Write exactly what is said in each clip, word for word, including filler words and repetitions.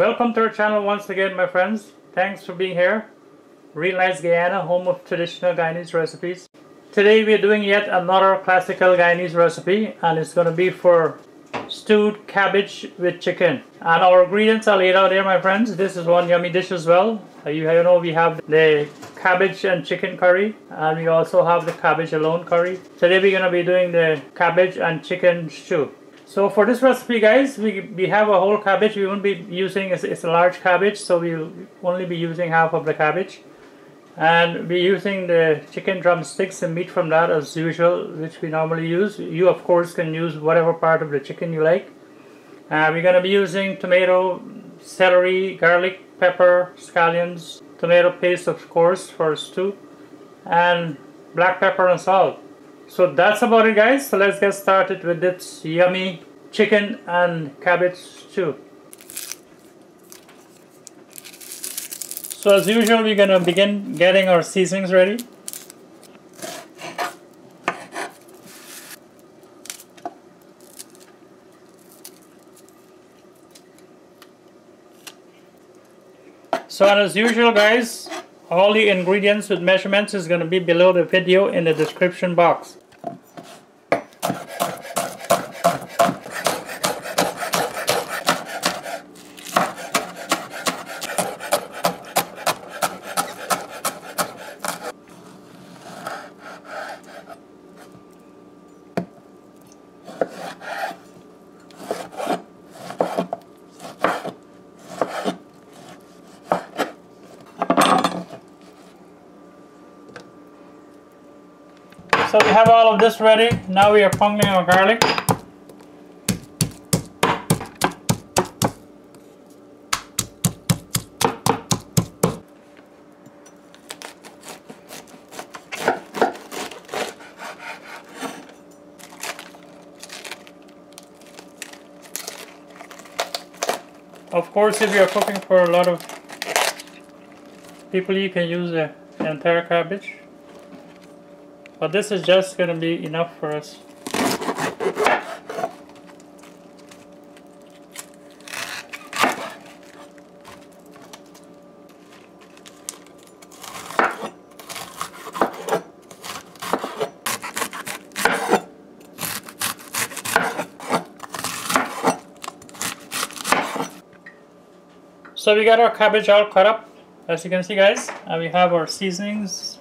Welcome to our channel once again, my friends. Thanks for being here. Real Nice Guyana, home of traditional Guyanese recipes. Today we are doing yet another classical Guyanese recipe, and it's going to be for stewed cabbage with chicken. And our ingredients are laid out here, my friends. This is one yummy dish as well. You know, we have the cabbage and chicken curry, and we also have the cabbage alone curry. Today we're going to be doing the cabbage and chicken stew. So for this recipe, guys, we, we have a whole cabbage. We won't be using, it's, it's a large cabbage, so we'll only be using half of the cabbage. And we're using the chicken drumsticks and meat from that as usual, which we normally use. You, of course, can use whatever part of the chicken you like. Uh, we're going to be using tomato, celery, garlic, pepper, scallions, tomato paste, of course, for stew, and black pepper and salt. So that's about it, guys. So let's get started with this yummy chicken and cabbage stew. So as usual, we're going to begin getting our seasonings ready. So as usual, guys, all the ingredients with measurements is going to be below the video in the description box. So we have all of this ready. Now we are pounding our garlic. Of course, if you are cooking for a lot of people, you can use the entire cabbage. But this is just going to be enough for us. So we got our cabbage all cut up, as you can see, guys, and we have our seasonings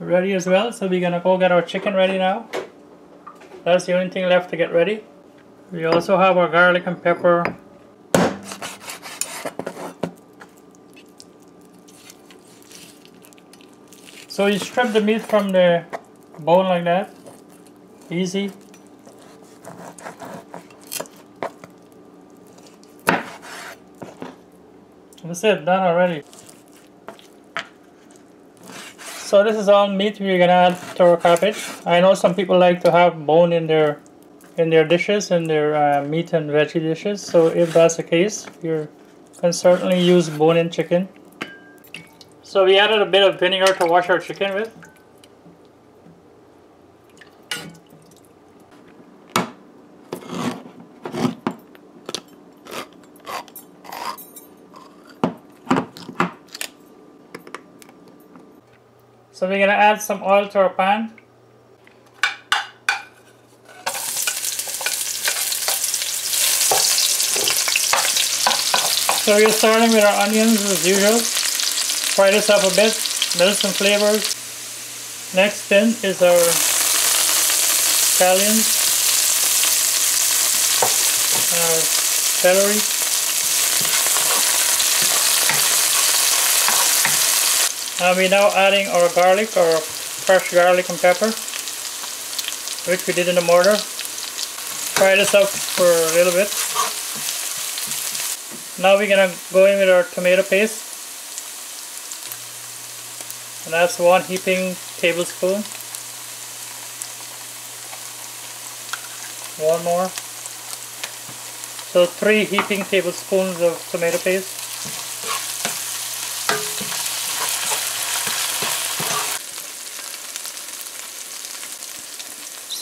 ready as well. So we're gonna go get our chicken ready now. That's the only thing left to get ready. We also have our garlic and pepper. So you strip the meat from the bone like that, easy. That's it, done already. So this is all meat we're gonna add to our cabbage. I know some people like to have bone in their in their dishes, in their uh, meat and veggie dishes. So if that's the case, you can certainly use bone-in chicken. So we added a bit of vinegar to wash our chicken with. So we're going to add some oil to our pan. So we're starting with our onions as usual. Fry this up a bit, melt some flavors. Next in is our scallions and our celery. And we're now adding our garlic, or fresh garlic and pepper, which we did in the mortar. Fry this up for a little bit. Now we're going to go in with our tomato paste. And that's one heaping tablespoon. One more. So three heaping tablespoons of tomato paste.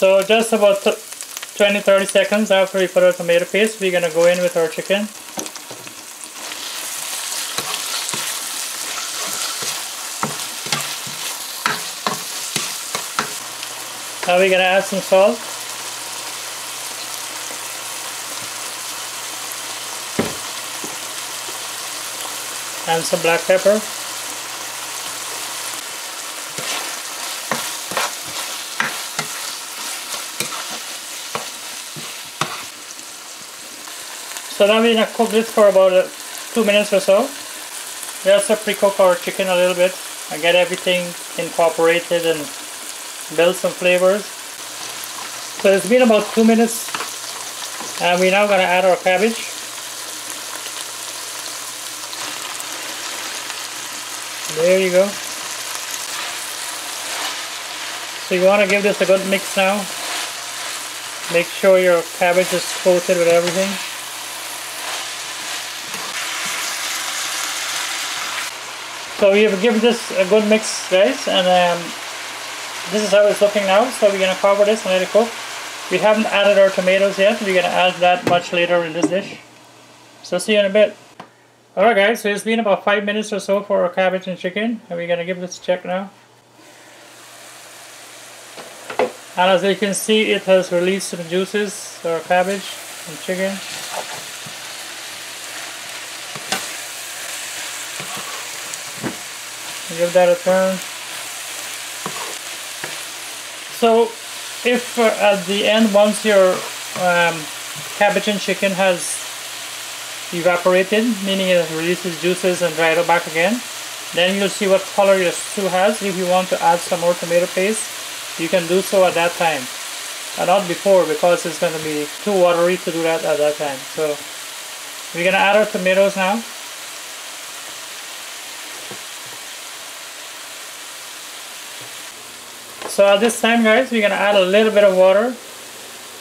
So just about twenty to thirty seconds after we put our tomato paste, we're going to go in with our chicken. Now we're going to add some salt. And some black pepper. So now we're going to cook this for about two minutes or so. Just to pre-cook our chicken a little bit and get everything incorporated and build some flavors. So it's been about two minutes and we're now going to add our cabbage. There you go. So you want to give this a good mix now. Make sure your cabbage is coated with everything. So we have given this a good mix, guys, and um, this is how it's looking now. So we're going to cover this and let it cook. We haven't added our tomatoes yet. We're going to add that much later in this dish. So see you in a bit. Alright guys, so it's been about five minutes or so for our cabbage and chicken, and we're going to give this a check now. And as you can see, it has released some juices, so our cabbage and chicken. Give that a turn. So if uh, at the end, once your um, cabbage and chicken has evaporated, meaning it releases juices and dried up back again, then you'll see what color your stew has. If you want to add some more tomato paste, you can do so at that time and not before, because it's going to be too watery to do that at that time. So we're going to add our tomatoes now. So at this time, guys, we're going to add a little bit of water,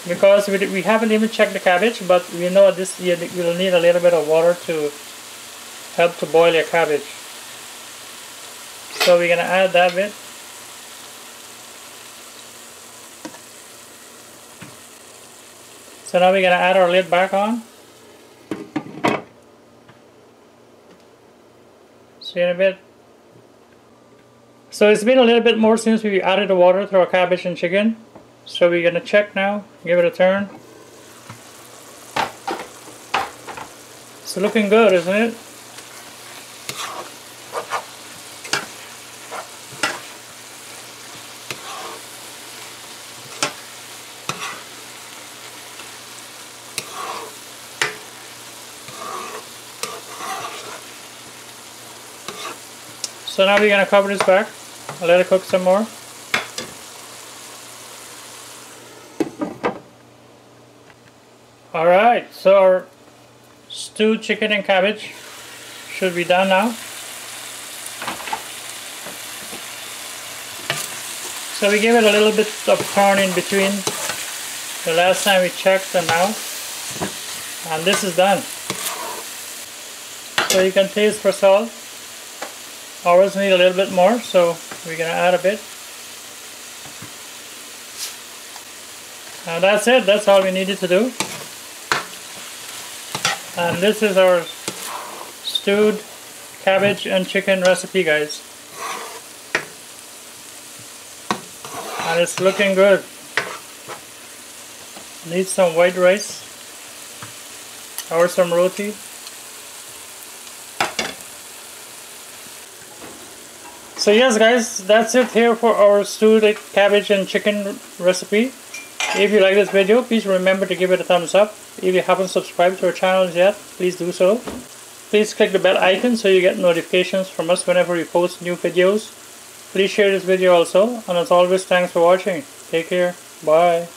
because we, we haven't even checked the cabbage, but we know at this year you'll need a little bit of water to help to boil your cabbage. So we're going to add that bit. So now we're going to add our lid back on. See you in a bit. So it's been a little bit more since we added the water to our cabbage and chicken. So we're going to check now, give it a turn. It's looking good, isn't it? So now we're going to cover this back. I'll let it cook some more. Alright, so our stewed chicken and cabbage should be done now. So we gave it a little bit of turn in between the last time we checked and now. And this is done. So you can taste for salt. Ours need a little bit more, so we're going to add a bit. And that's it, that's all we needed to do. And this is our stewed cabbage and chicken recipe, guys. And it's looking good. Need some white rice or some roti. So yes guys, that's it here for our stewed cabbage and chicken recipe. If you like this video, please remember to give it a thumbs up. If you haven't subscribed to our channels yet, please do so. Please click the bell icon so you get notifications from us whenever we post new videos. Please share this video also, and as always, thanks for watching. Take care. Bye.